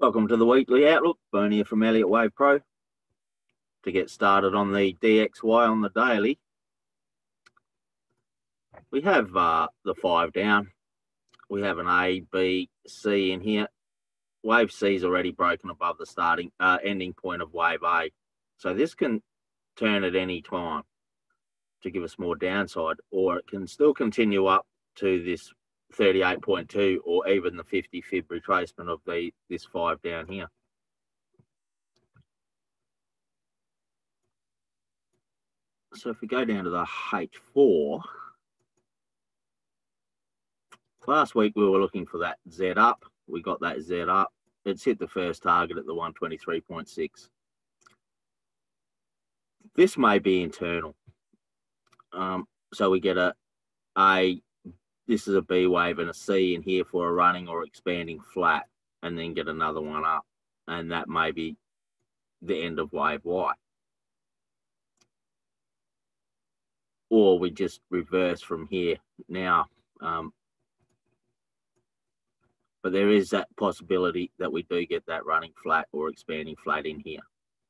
Welcome to the weekly outlook. Bernie here from Elliott Wave Pro. To get started on the DXY on the daily, we have the five down. We have an A, B, C in here. Wave C is already broken above the starting ending point of wave A, so this can turn at any time to give us more downside, or it can still continue up to this 38.2 or even the 50 fib retracement of this five down here. So if we go down to the H4, last week we were looking for that Z up. We got that Z up. It's hit the first target at the 123.6. This may be internal. So we get a this is a B wave and a C in here for a running or expanding flat, and then get another one up, and that may be the end of wave Y. Or we just reverse from here now. But there is that possibility that we do get that running flat or expanding flat in here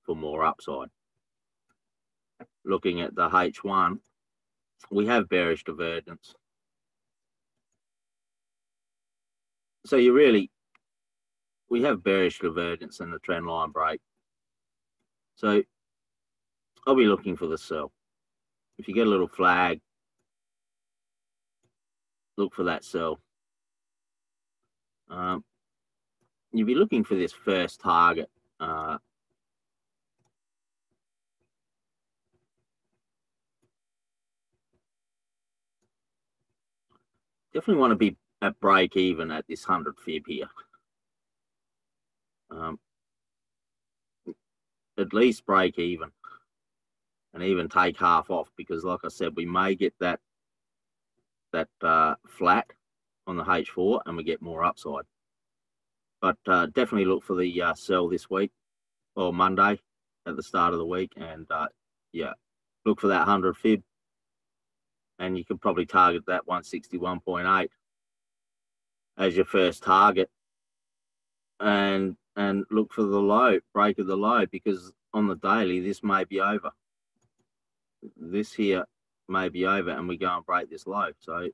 for more upside. Looking at the H1, we have bearish divergence. So we have bearish divergence and the trend line break. So I'll be looking for the sell. If you get a little flag, look for that sell. You'll be looking for this first target. Definitely want to be at break even at this 100 fib here. At least break even, and even take half off, because like I said, we may get that flat on the H4 and we get more upside. But definitely look for the sell this week, or Monday at the start of the week, and yeah, look for that 100 fib, and you can probably target that 161.8 as your first target, and look for the low, break of the low, because on the daily this may be over. This here may be over, and we go and break this low. So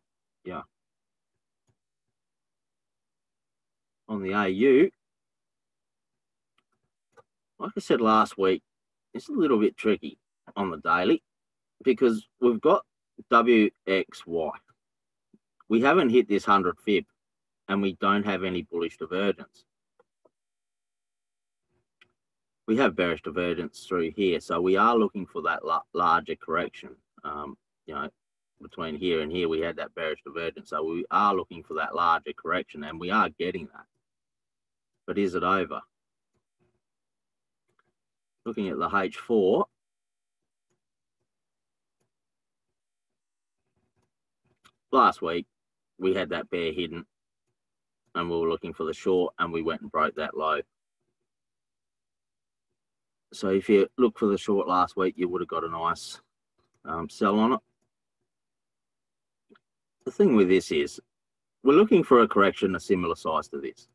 yeah. On the AU, like I said last week, it's a little bit tricky on the daily because we've got WXY. We haven't hit this 100 fib, and we don't have any bullish divergence. We have bearish divergence through here, so we are looking for that larger correction. You know, between here and here, we had that bearish divergence, so we are looking for that larger correction, and we are getting that. But is it over? Looking at the H4, last week we had that bear hidden, and we were looking for the short, and we went and broke that low. So if you look for the short last week, you would have got a nice sell on it. The thing with this is, we're looking for a correction a similar size to this.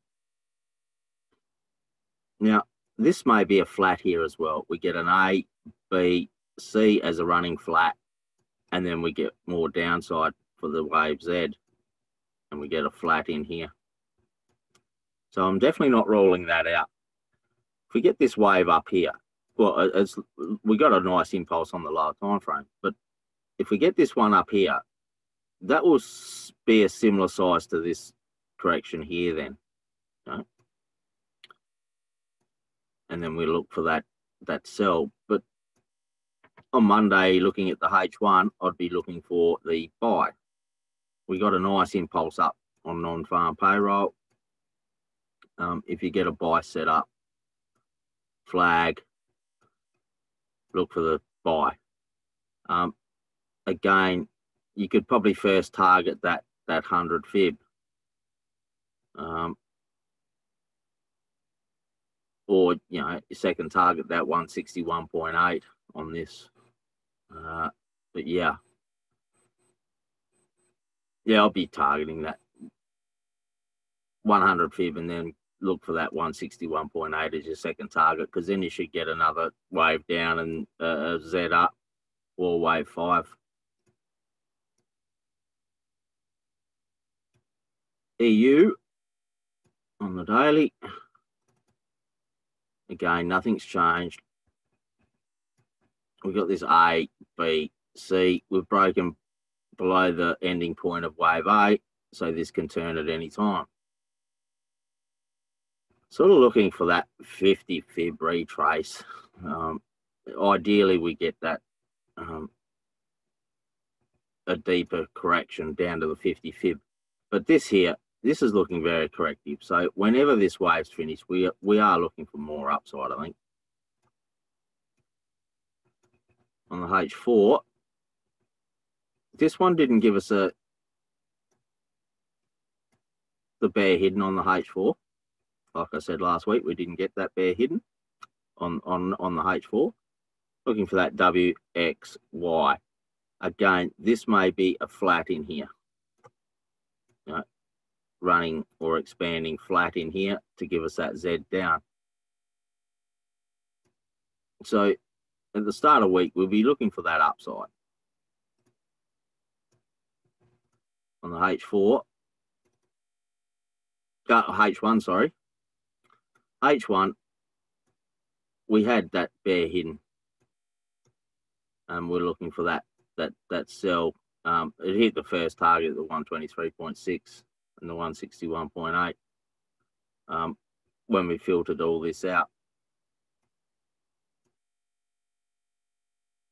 Now, this may be a flat here as well. We get an A, B, C as a running flat, and then we get more downside for the wave Z, and we get a flat in here. So I'm definitely not rolling that out. If we get this wave up here, well, we got a nice impulse on the lower time frame, but if we get this one up here, that will be a similar size to this correction here then. Okay? And then we look for that sell. But on Monday, looking at the H1, I'd be looking for the buy. We got a nice impulse up on non-farm payroll. If you get a buy set up, flag, look for the buy. Again, you could probably first target that 100 fib, or you know, your second target that 161.8 on this. But yeah, I'll be targeting that 100 fib, and then look for that 161.8 as your second target, because then you should get another wave down and a Z up or wave 5. EU on the daily. Again, nothing's changed. We've got this A, B, C. We've broken below the ending point of wave A, so this can turn at any time. Sort of looking for that 50 fib retrace. Ideally, we get that a deeper correction down to the 50 fib. But this here, this is looking very corrective. So whenever this wave's finished, we are looking for more upside, I think. On the H4, this one didn't give us the bear hidden on the H4. Like I said last week, we didn't get that bear hidden on the H4. Looking for that WXY. Again, this may be a flat in here. You know, running or expanding flat in here to give us that Z down. So at the start of the week, we'll be looking for that upside. On the H4, H1, sorry. H1, we had that bear hidden. We're looking for that sell. It hit the first target, the 123.6 and the 161.8. When we filtered all this out.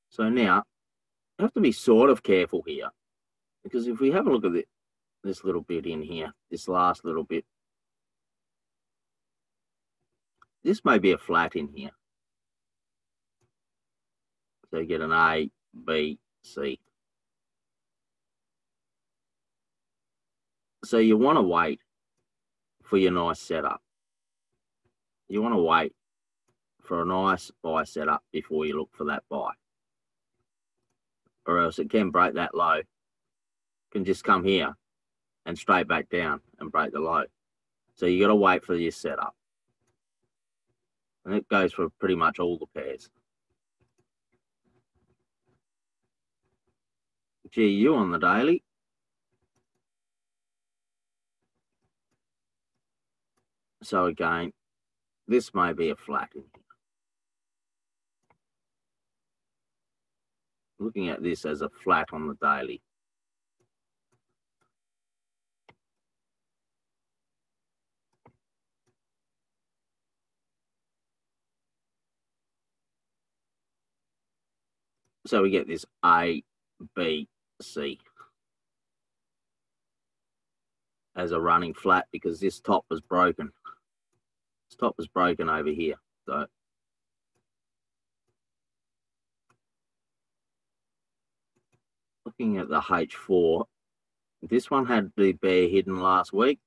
So now, I have to be sort of careful here, because if we have a look at this little bit in here, this last little bit, this may be a flat in here. So you get an A, B, C. So you want to wait for your nice setup. You want to wait for a nice buy setup before you look for that buy. Or else it can break that low. It can just come here and straight back down and break the low. So you got to wait for your setup. And it goes for pretty much all the pairs. GU on the daily. So again, this may be a flat in here. Looking at this as a flat on the daily. So we get this A, B, C as a running flat, because this top was broken. This top was broken over here. So looking at the H4, this one had the bear hidden last week.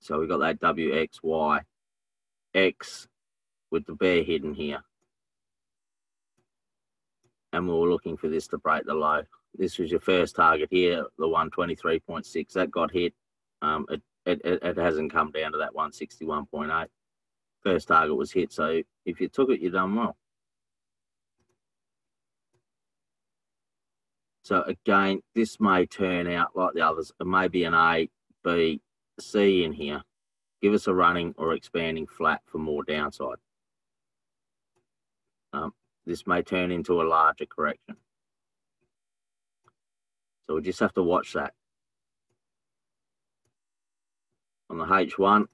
So we got that WXY X with the bear hidden here. And we were looking for this to break the low. This was your first target here, the 123.6. That got hit. It hasn't come down to that 161.8. First target was hit, so if you took it, you've done well. So again, this may turn out like the others. It may be an A, B, C in here. Give us a running or expanding flat for more downside. This may turn into a larger correction. So we just have to watch that. On the H1,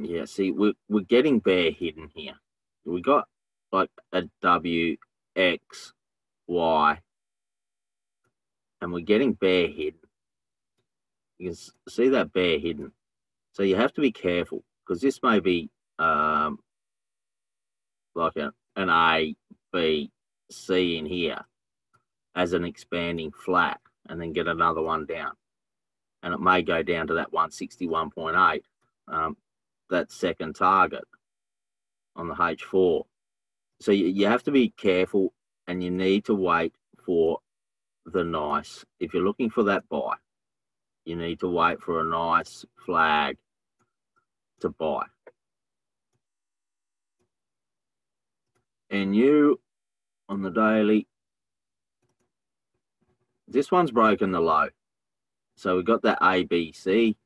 yeah, see, we're getting bear hidden here. We got like a W, X, Y, and we're getting bear hidden. You can see that bear hidden. So you have to be careful, because this may be like an A, B, C in here as an expanding flat, and then get another one down. And it may go down to that 161.8, that second target on the H4. So you have to be careful, and you need to wait for the nice. If you're looking for that buy, you need to wait for a nice flag to buy. And you on the daily, this one's broken the low. So we've got that ABC.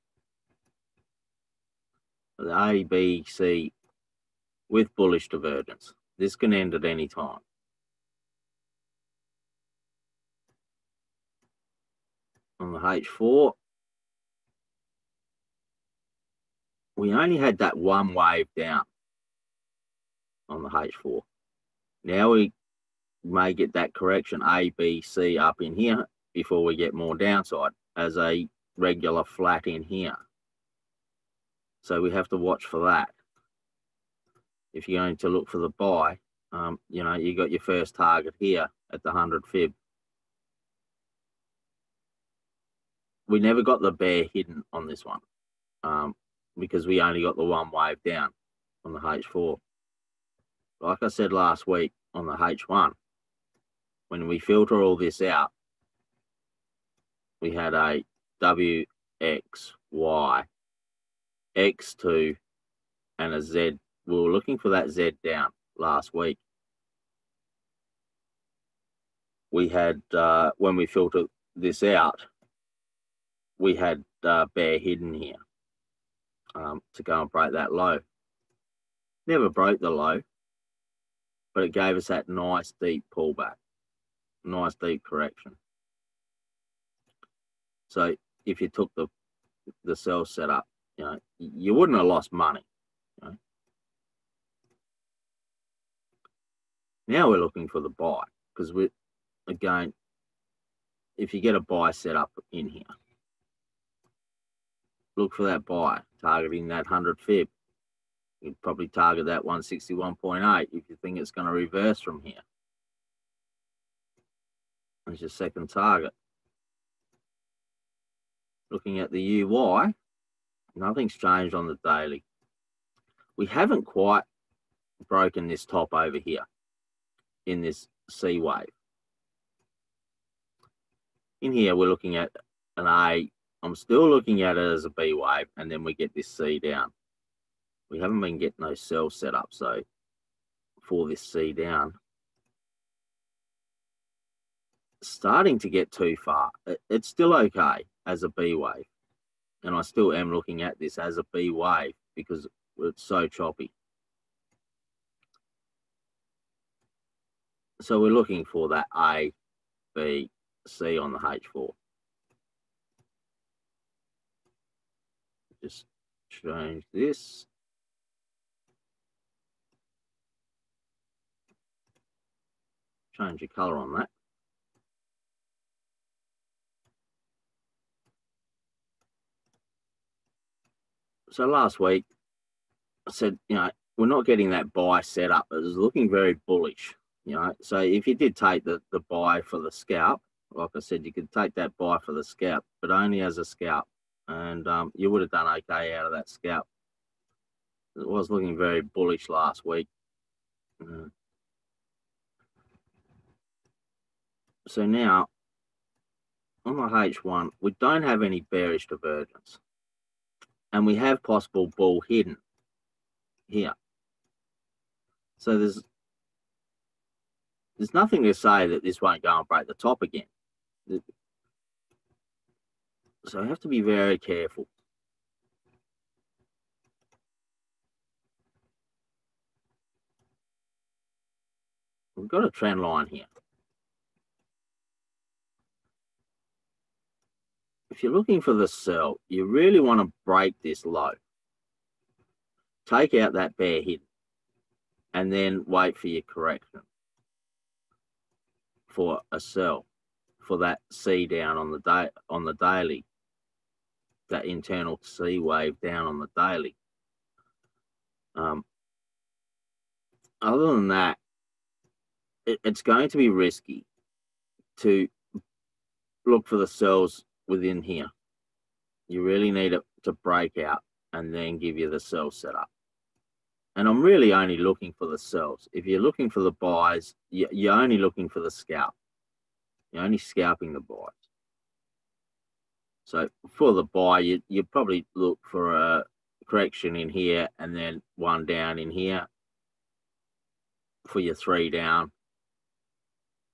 The ABC with bullish divergence. This can end at any time. On the H4, we only had that one wave down on the H4. Now we may get that correction ABC up in here before we get more downside as a regular flat in here. So we have to watch for that. If you're going to look for the buy, you know, you got your first target here at the 100 fib. We never got the bear hidden on this one because we only got the one wave down on the H4. Like I said last week on the H1, when we filter all this out, we had a WXY, X2, and a Z. We were looking for that Z down last week. We had, when we filtered this out, we had bear hidden here to go and break that low. Never broke the low, but it gave us that nice deep pullback, nice deep correction. So if you took the sell setup, you know, you wouldn't have lost money. You know. Now we're looking for the buy because we, again, if you get a buy setup in here, look for that buy, targeting that 100 fib. You'd probably target that 161.8 if you think it's going to reverse from here. That's your second target. Looking at the UI, nothing's changed on the daily. We haven't quite broken this top over here in this C wave. In here, we're looking at an A. I'm still looking at it as a B wave, and then we get this C down. We haven't been getting those cells set up, so for this C down, starting to get too far. It's still okay as a B wave, and I still am looking at this as a B wave because it's so choppy. So we're looking for that A, B, C on the H4. Just change this. Change your colour on that. So last week, I said, you know, we're not getting that buy set up. It was looking very bullish, you know. So if you did take the buy for the scalp, like I said, you could take that buy for the scalp, but only as a scalp. And you would have done okay out of that scalp. It was looking very bullish last week. So now, on the H1, we don't have any bearish divergence. And we have possible bull hidden here. So there's nothing to say that this won't go and break the top again. So I have to be very careful. We've got a trend line here. If you're looking for the sell, you really want to break this low. Take out that bear hidden and then wait for your correction for a sell for that C down on the day on the daily. That internal C wave down on the daily. Other than that, it's going to be risky to look for the sells within here. You really need it to break out and then give you the sell setup. And I'm really only looking for the sells. If you're looking for the buys, you're only looking for the scalp. You're only scalping the buys. So for the buy, you probably look for a correction in here and then one down in here for your three down,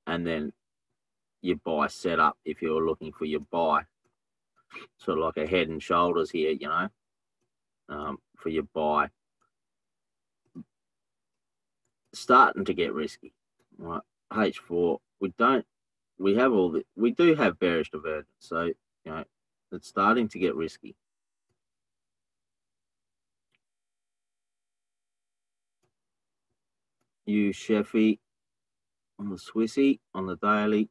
and then your buy setup if you're looking for your buy. Sort of like a head and shoulders here, you know, for your buy. Starting to get risky, right? H4, we do have bearish divergence, so you know it's starting to get risky. You Sheffy on the Swissy on the daily.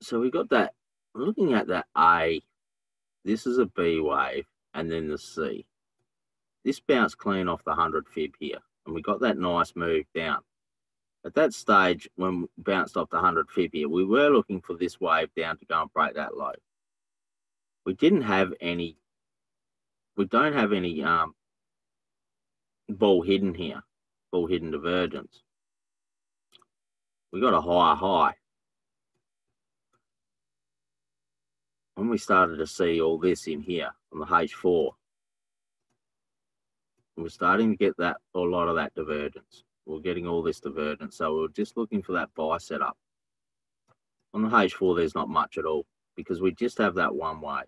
So we got that. Looking at that A, this is a B wave, and then the C. This bounced clean off the 100 fib here, and we got that nice move down. At that stage, when we bounced off the 100 fib here, we were looking for this wave down to go and break that low. We didn't have any, we don't have any ball hidden here, ball hidden divergence. We got a higher high. When we started to see all this in here on the H4, we're starting to get that, a lot of that divergence. We're getting all this divergence. So we're just looking for that buy setup. On the H4, there's not much at all because we just have that one wave.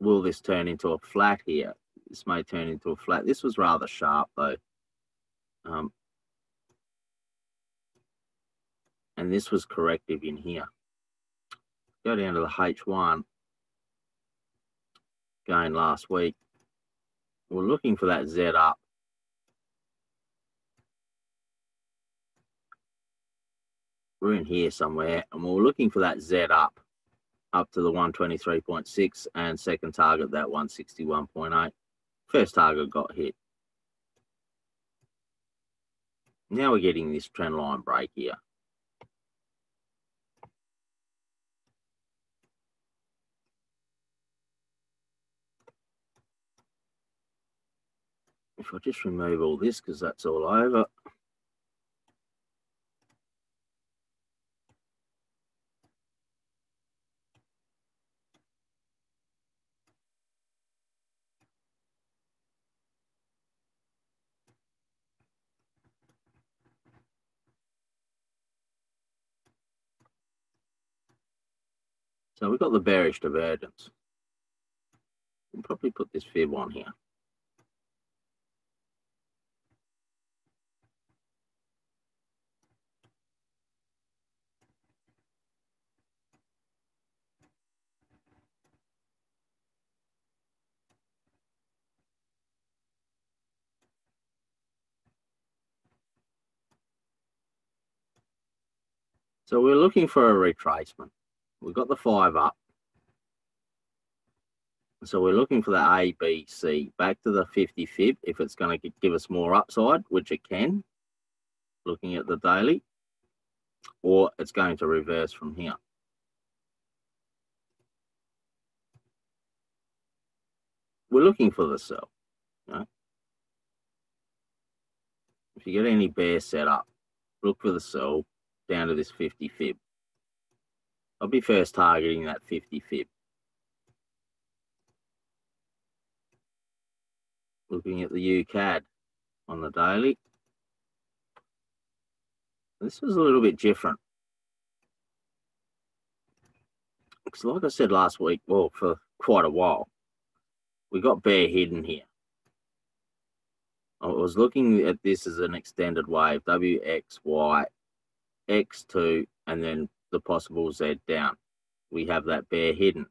Will this turn into a flat here? This may turn into a flat. This was rather sharp though. And this was corrective in here. Go down to the H1. Again, last week, we're looking for that Z up. We're in here somewhere, and we're looking for that Z up, up to the 123.6, and second target, that 161.8. First target got hit. Now we're getting this trend line break here. If I just remove all this, because that's all over. So we've got the bearish divergence. We'll probably put this fib on here. So we're looking for a retracement. We've got the five up. So we're looking for the A, B, C, back to the 50 fib if it's going to give us more upside, which it can, looking at the daily, or it's going to reverse from here. We're looking for the sell. You know? If you get any bear setup, look for the sell. Down to this 50 fib. I'll be first targeting that 50 fib. Looking at the UCAD on the daily. This was a little bit different. Because like I said last week, well, for quite a while, we got bear hidden here. I was looking at this as an extended wave, WXY. X2, and then the possible Z down. We have that bear hidden.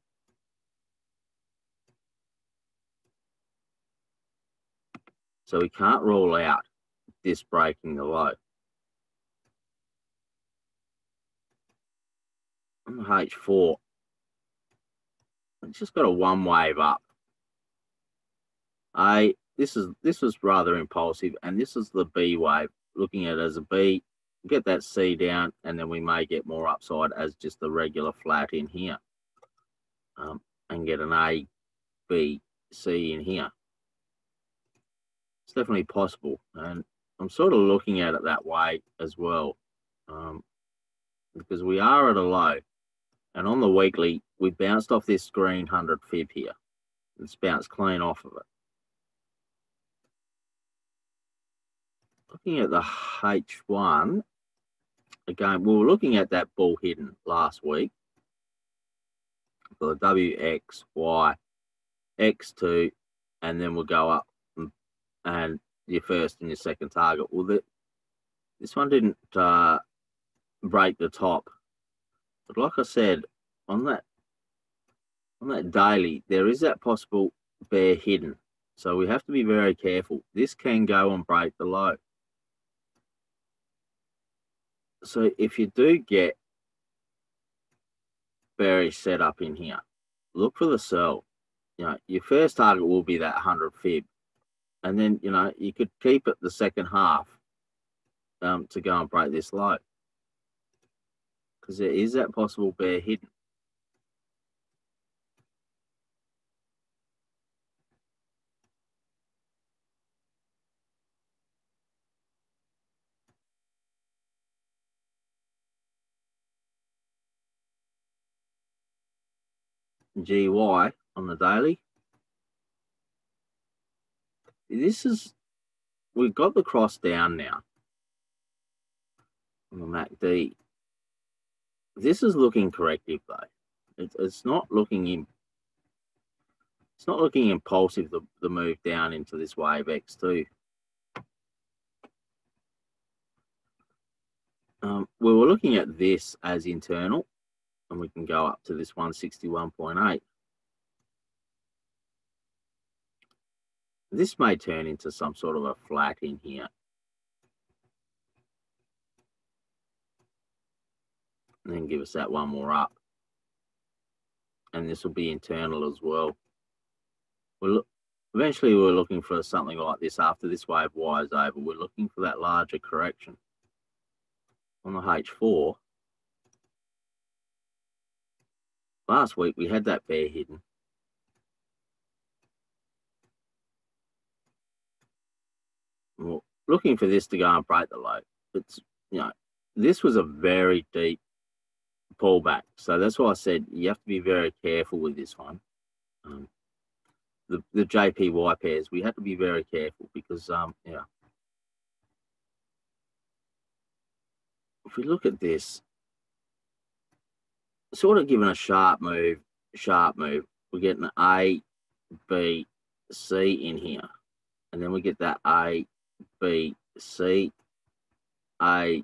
So we can't rule out this breaking the low. H4. It's just got a one wave up. This was rather impulsive, and this is the B wave. Looking at it as a B. Get that C down, and then we may get more upside as just the regular flat in here. and get an A, B, C in here. It's definitely possible, and I'm sort of looking at it that way as well, because we are at a low, and on the weekly we bounced off this green 100 fib here. It's bounced clean off of it. Looking at the H1 again, we were looking at that bull hidden last week for the WXY X2, and then we'll go up and your first and your second target. Well, this one didn't break the top, but like I said, on that daily there is that possible bear hidden, so we have to be very careful. This can go and break the low, so if you do get bearish set up in here, look for the sell. You know, your first target will be that 100 fib, and then you know you could keep it the second half to go and break this low, because there is that possible bear hidden. GY on the daily. This is, we've got the cross down now on the MACD. This is looking corrective though. It's not looking impulsive, the move down into this wave X2. We were looking at this as internal, and we can go up to this 161.8. This may turn into some sort of a flat in here. And then give us that one more up. And this will be internal as well. Eventually we're looking for something like this after this wave Y is over. We're looking for that larger correction. On the H4, last week we had that bear hidden. We're looking for this to go and break the low. It's, you know, this was a very deep pullback, so that's why I said you have to be very careful with this one. The JPY pairs, we have to be very careful, because yeah, if we look at this, sort of given a sharp move, we get an A, B, C in here, and then we get that A, B, C, A,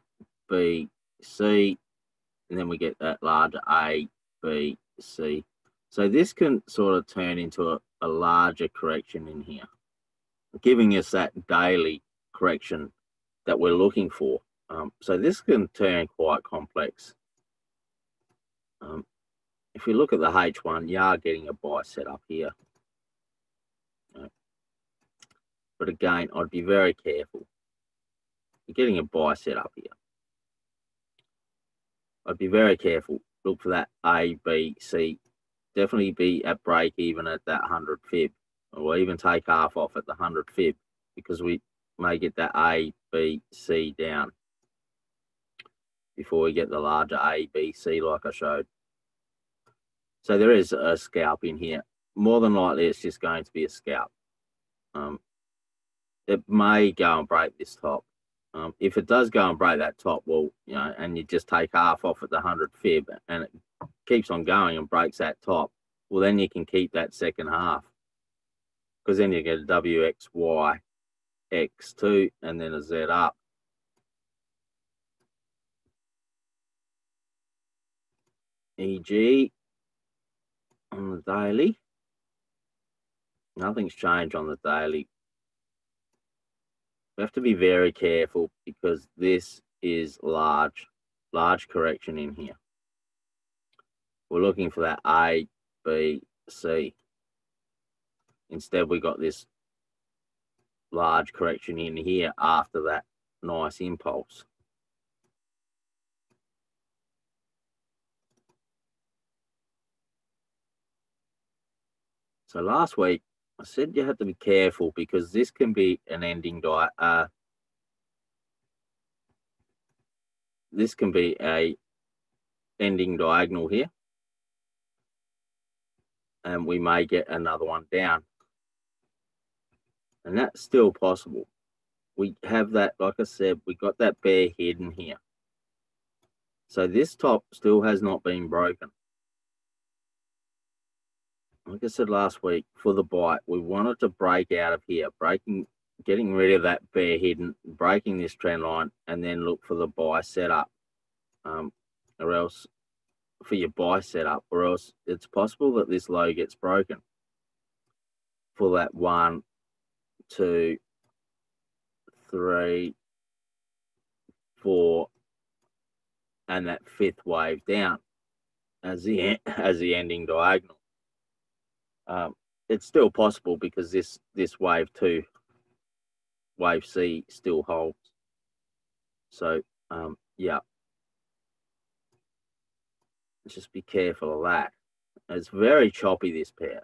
B, C, and then we get that larger A, B, C. So this can sort of turn into a larger correction in here, giving us that daily correction that we're looking for. So this can turn quite complex. If we look at the H1, you are getting a buy set up here. But again, I'd be very careful. You're getting a buy set up here. I'd be very careful. Look for that A, B, C. Definitely be at break even at that 100 fib, or even take half off at the 100 fib, because we may get that A, B, C down before we get the larger A, B, C like I showed. So there is a scalp in here. More than likely, it's just going to be a scalp. It may go and break this top. If it does go and break that top, well, you know, and you just take half off at the 100 fib and it keeps on going and breaks that top, well, then you can keep that second half, because then you get a WXY, X2, and then a Z up. EG on the daily. Nothing's changed on the daily. We have to be very careful, because this is large correction in here. We're looking for that A, B, C. Instead, we got this large correction in here after that nice impulse. So last week, I said you had to be careful because this can be an ending diet. This can be a ending diagonal here. And we may get another one down. And that's still possible. We have that, like I said, we got that bear hidden here. So this top still has not been broken. Like I said last week, for the bite, we wanted to break out of here, getting rid of that bear hidden, breaking this trend line, and then look for the buy setup, or else for your buy setup, or else it's possible that this low gets broken for that 1, 2, 3, 4, and that fifth wave down as the ending diagonal. It's still possible because this wave two, wave C still holds. So yeah, just be careful of that. It's very choppy, this pair.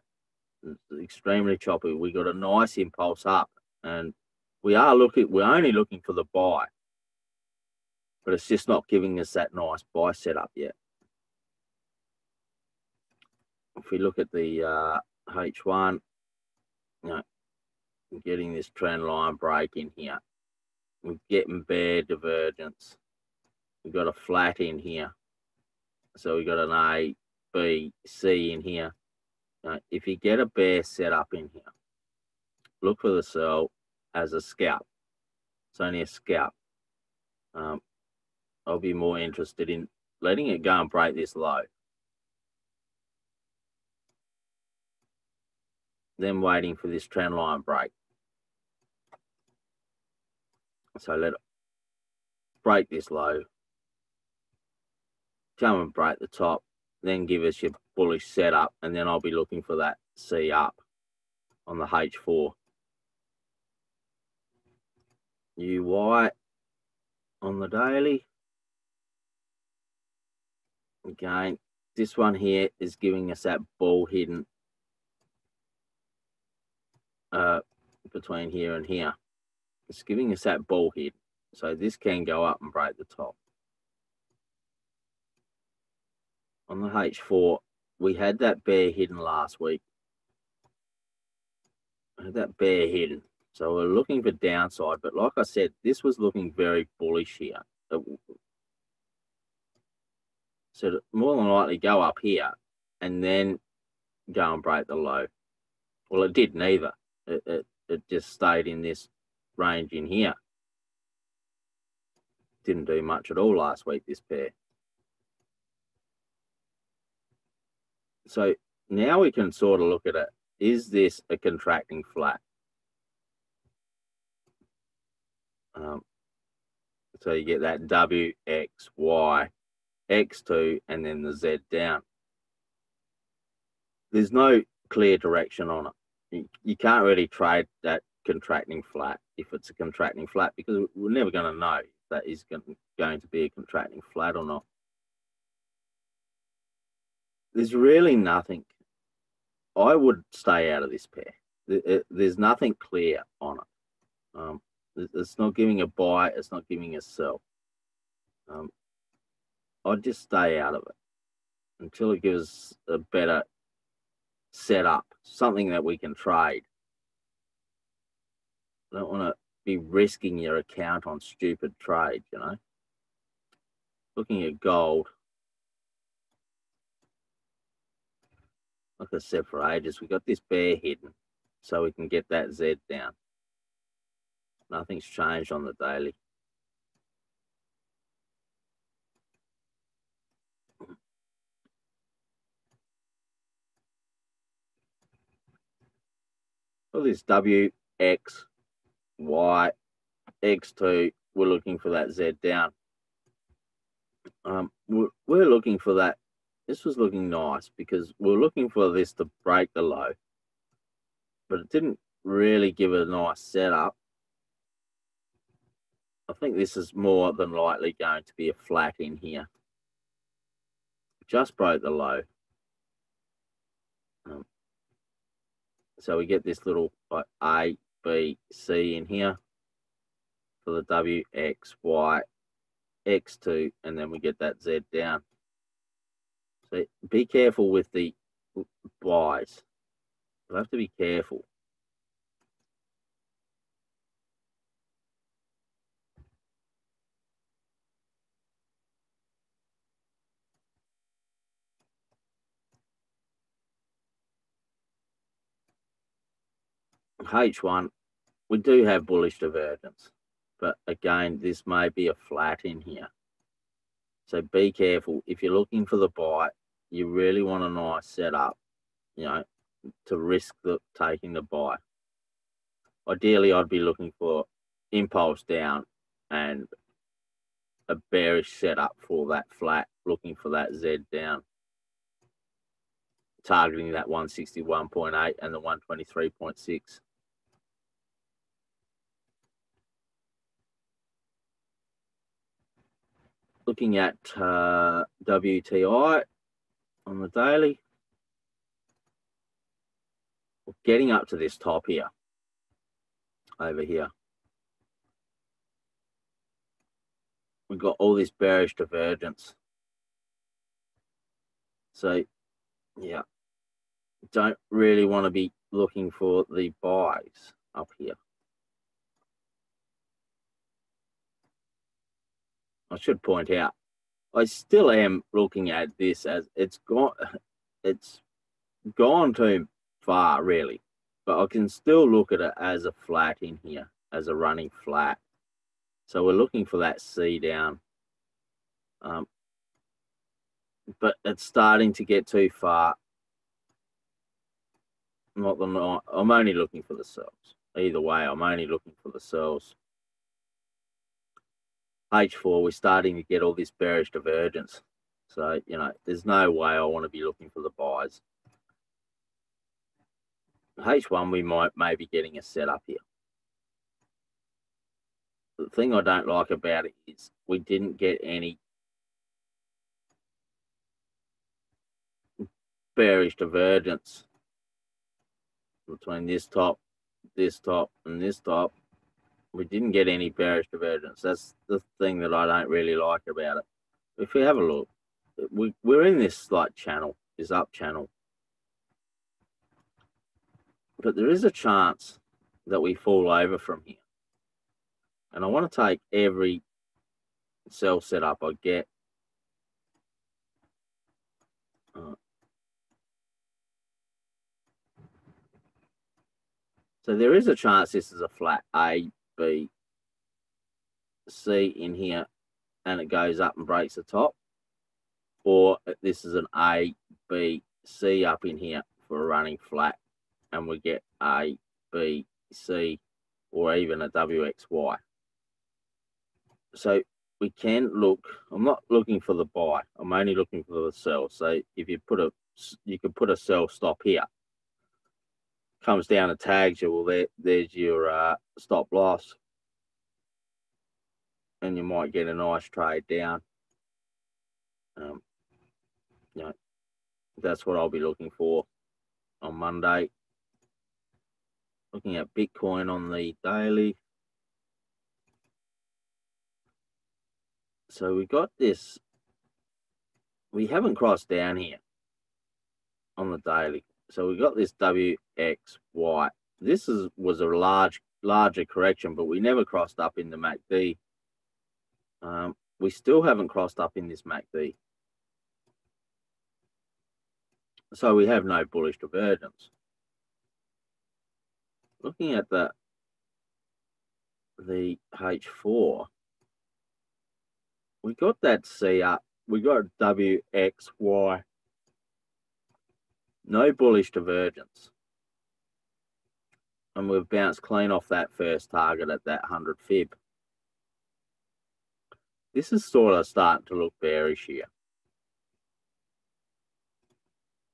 It's extremely choppy. We got a nice impulse up, and we're only looking for the buy, but it's just not giving us that nice buy setup yet. If we look at the H1, you know, I'm getting this trend line break in here. We're getting bear divergence. We've got a flat in here. So we got an A, B, C in here. Now, if you get a bear set up in here, look for the sell as a scalp. It's only a scalp. I'll be more interested in letting it go and break this low. Then waiting for this trend line break. So let it break this low. Come and break the top, then give us your bullish setup, and then I'll be looking for that C up on the H4. UY on the daily. Again, this one here is giving us that ball hidden between here and here. It's giving us that ball hidden. So this can go up and break the top. On the H4, we had that bear hidden last week. We had that bear hidden. So we're looking for downside. But like I said, this was looking very bullish here. So it'll more than likely go up here and then go and break the low. Well, it didn't either. It just stayed in this range in here. Didn't do much at all last week, this pair. So now we can sort of look at it. Is this a contracting flat? So you get that W, X, Y, X2, and then the Z down. There's no clear direction on it. You can't really trade that contracting flat if it's a contracting flat, because we're never going to know if that is going to be a contracting flat or not. There's really nothing. I would stay out of this pair. There's nothing clear on it. It's not giving a buy. It's not giving a sell. I'd just stay out of it until it gives a better setup, something that we can trade. I don't want to be risking your account on stupid trade, you know. Looking at gold. Like I said for ages, we got this bear hidden, so we can get that Z down. Nothing's changed on the daily. Well, this W, X, Y, X2, we're looking for that Z down. We're looking for that. This was looking nice because we're looking for this to break the low, but it didn't really give a nice setup. I think this is more than likely going to be a flat in here. Just broke the low. So we get this little like A, B, C in here for the W, X, Y, X2, and then we get that Z down. So be careful with the buys. You'll have to be careful. H1, we do have bullish divergence, but again, this may be a flat in here. So be careful. If you're looking for the buy, you really want a nice setup, you know, to risk taking the buy. Ideally, I'd be looking for impulse down and a bearish setup for that flat, looking for that Z down, targeting that 161.8 and the 123.6. Looking at WTI on the daily, we're getting up to this top here, over here. We've got all this bearish divergence. So, yeah, don't really want to be looking for the buys up here. I should point out, I still am looking at this as it's gone too far, really. But I can still look at it as a flat in here, as a running flat. So we're looking for that C down. But it's starting to get too far. I'm only looking for the sells. Either way, I'm only looking for the sells. H4, we're starting to get all this bearish divergence. So, you know, there's no way I want to be looking for the buys. H1, we might maybe getting a setup here. The thing I don't like about it is we didn't get any bearish divergence between this top, and this top. We didn't get any bearish divergence. That's the thing that I don't really like about it. If we have a look, we're in this slight channel, this up channel. But there is a chance that we fall over from here. And I want to take every sell setup I get. So there is a chance this is a flat A, B, C in here, and it goes up and breaks the top, or this is an A, B, C up in here for a running flat, and we get A, B, C, or even a WXY. So we can look. I'm not looking for the buy. I'm only looking for the sell. So if you put a, you can put a sell stop here. Comes down and tags you, well, there's your stop loss. And you might get a nice trade down. You know, that's what I'll be looking for on Monday. Looking at Bitcoin on the daily. So we got this. We haven't crossed down here on the daily. So we got this WXY. This was a larger correction, but we never crossed up in the MACD. We still haven't crossed up in this MACD. So we have no bullish divergence. Looking at the H4, we got that C up. We got WXY. No bullish divergence. And we've bounced clean off that first target at that 100 fib. This is sort of starting to look bearish here.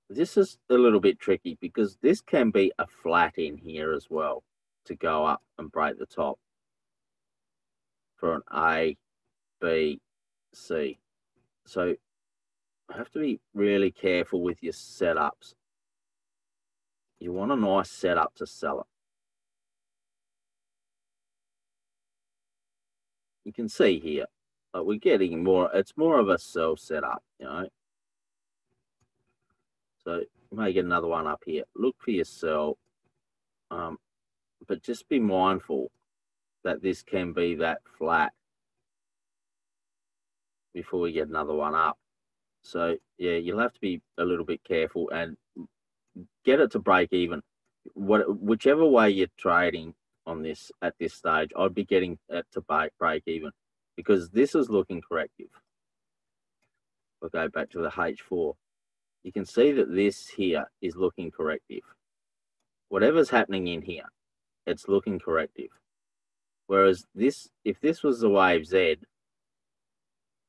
This is a little bit tricky because this can be a flat in here as well to go up and break the top for an A, B, C. So I have to be really careful with your setups. You want a nice setup to sell it. You can see here, but we're getting more, it's more of a sell setup, you know. So you may get another one up here. Look for your sell, but just be mindful that this can be that flat before we get another one up. So yeah, you'll have to be a little bit careful and get it to break even. Whichever way you're trading on this at this stage, I'd be getting it to break even because this is looking corrective. We'll go back to the H4. You can see that this here is looking corrective. Whatever's happening in here, it's looking corrective. Whereas this, if this was the wave Z,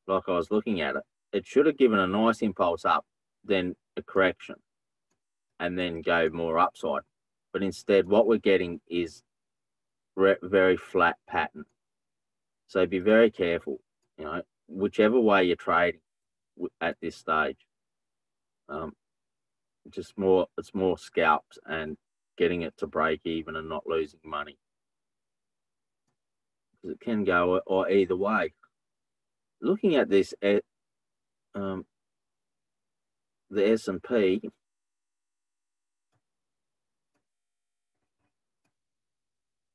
like I was looking at it, it should have given a nice impulse up, then a correction, and then go more upside. But instead, what we're getting is very flat pattern. So be very careful, you know, whichever way you're trading at this stage. Just more, it's more scalps and getting it to break even and not losing money. Because it can go or either way. Looking at this, the S&P,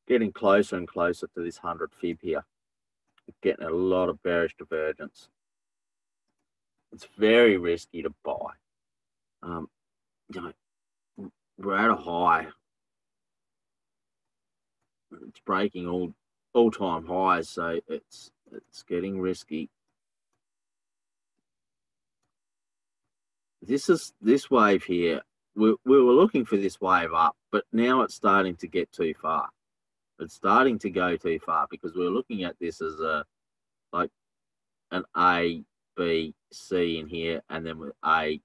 getting closer and closer to this 100 fib here. Getting a lot of bearish divergence. It's very risky to buy. You know, we're at a high. It's breaking all-time highs, so it's getting risky. This is this wave here. We were looking for this wave up, but now it's starting to get too far. It's starting to go too far because we're looking at this as a like an A, B, C in here, and then with A,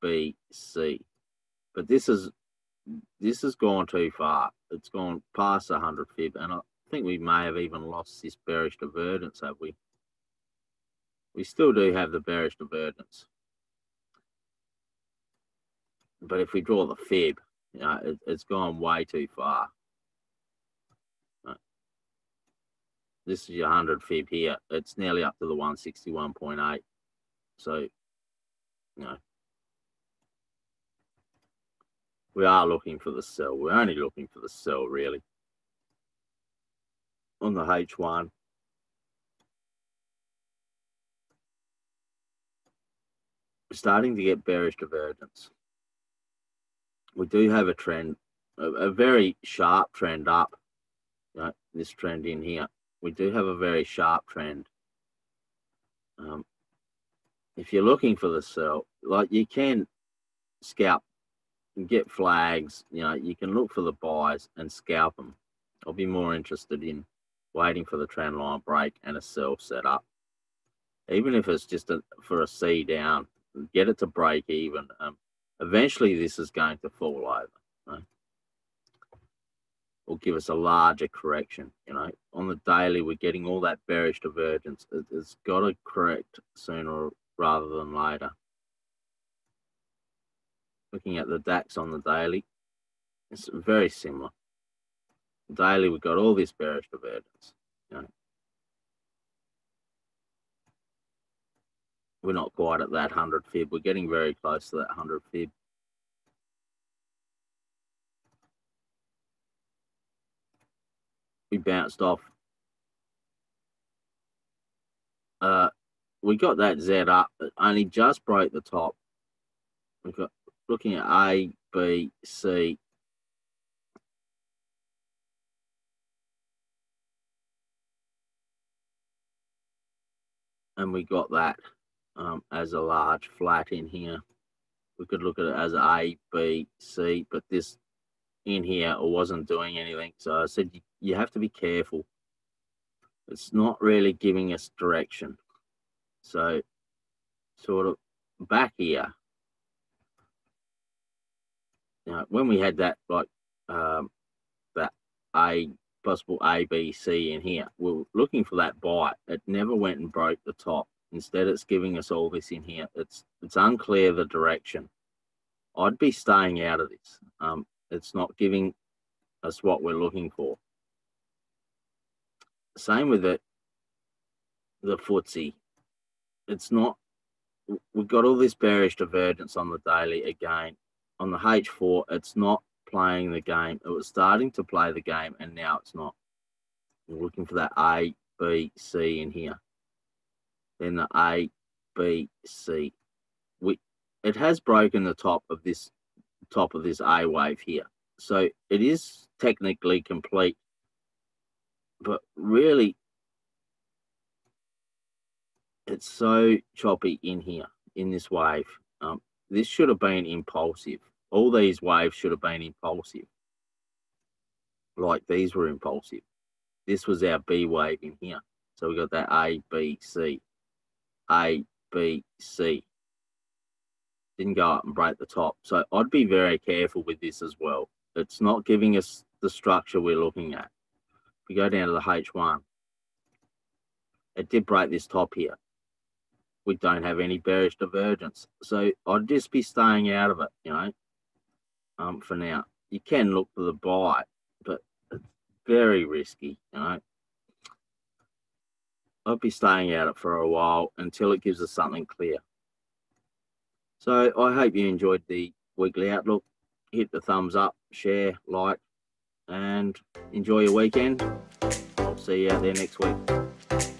B, C. But this has gone too far. It's gone past 100 fib, and I think we may have even lost this bearish divergence, have we? We still do have the bearish divergence. But if we draw the fib, you know, it's gone way too far. This is your 100 fib here. It's nearly up to the 161.8. So, you know, we are looking for the sell. We're only looking for the sell, really. On the H1. We're starting to get bearish divergence. We do have a trend, a very sharp trend up. You know, this trend in here. We do have a very sharp trend. If you're looking for the sell, like you can scalp and get flags, you know, you can look for the buys and scalp them. I'll be more interested in waiting for the trend line break and a sell set up. Even if it's just for a C down, get it to break even. Eventually this is going to fall over, right? Or give us a larger correction, you know. On the daily, we're getting all that bearish divergence. It's got to correct sooner rather than later. Looking at the DAX on the daily, it's very similar. Daily, we've got all this bearish divergence, you know. We're not quite at that 100 fib. We're getting very close to that 100 fib. We bounced off. We got that Z up, but only just broke the top. We've got looking at A, B, C. And we got that as a large flat in here. We could look at it as A, B, C, but this in here or wasn't doing anything. So I said, you have to be careful. It's not really giving us direction. So sort of back here. Now, when we had that, like that A, possible A, B, C in here, we were looking for that buy. It never went and broke the top. Instead, it's giving us all this in here. It's unclear the direction. I'd be staying out of this. it's not giving us what we're looking for. Same with it, the FTSE. It's not, we've got all this bearish divergence on the daily again. On the H4, it's not playing the game. It was starting to play the game and now it's not. We're looking for that A, B, C in here. Then the A, B, C. It has broken the top of this A wave here. So it is technically complete, but really it's so choppy in here, in this wave. This should have been impulsive. All these waves should have been impulsive. Like these were impulsive. This was our B wave in here. So we got that A, B, C. A, B, C. Didn't go up and break the top. So I'd be very careful with this as well. It's not giving us the structure we're looking at. If we go down to the H1, it did break this top here. We don't have any bearish divergence. So I'd just be staying out of it, you know, for now. You can look for the buy, but it's very risky, you know. I'd be staying at it for a while until it gives us something clear. So I hope you enjoyed the weekly outlook. Hit the thumbs up, share, like, and enjoy your weekend. I'll see you out there next week.